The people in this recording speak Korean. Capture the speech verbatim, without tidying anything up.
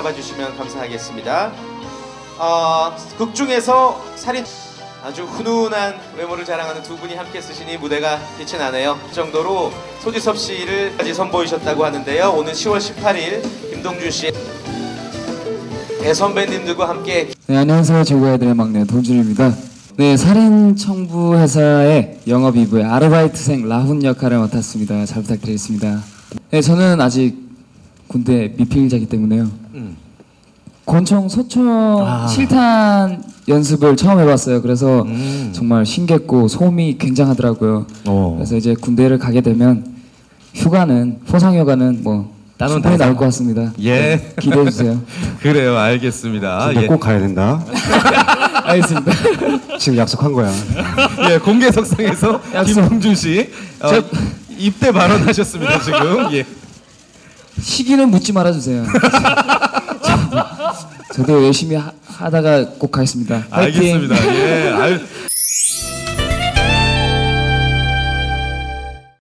알아봐 주시면 감사하겠습니다. 어, 극 중에서 살인 아주 훈훈한 외모를 자랑하는 두 분이 함께 쓰시니 무대가 빛이 나네요. 그 정도로 소지섭 씨를 까지 선보이셨다고 하는데요. 오는 시월 십팔일 김동준 씨 대선배님들과 함께. 네, 안녕하세요. 제국의아이들의 막내 동준입니다. 네, 살인청부 회사의 영업이부의 아르바이트생 라훈 역할을 맡았습니다. 잘 부탁드리겠습니다. 네, 저는 아직 군대 미필자이기 때문에요. 음. 권총, 소총, 아. 실탄 연습을 처음 해봤어요. 그래서 음. 정말 신기했고 소음이 굉장하더라고요. 오. 그래서 이제 군대를 가게 되면 휴가는, 포상휴가는 뭐 나는 다 나올 것 같습니다. 예, 네, 기대해 주세요. 그래요, 알겠습니다. 예. 꼭 가야 된다. 알겠습니다. 지금 약속한 거야. 예, 공개석상에서 김동준 씨 어, 저... 입대 발언하셨습니다 지금. 예. 시기는 묻지 말아주세요. 저도 열심히 하, 하다가 꼭 가겠습니다. 파이팅. 알겠습니다. 예. 알...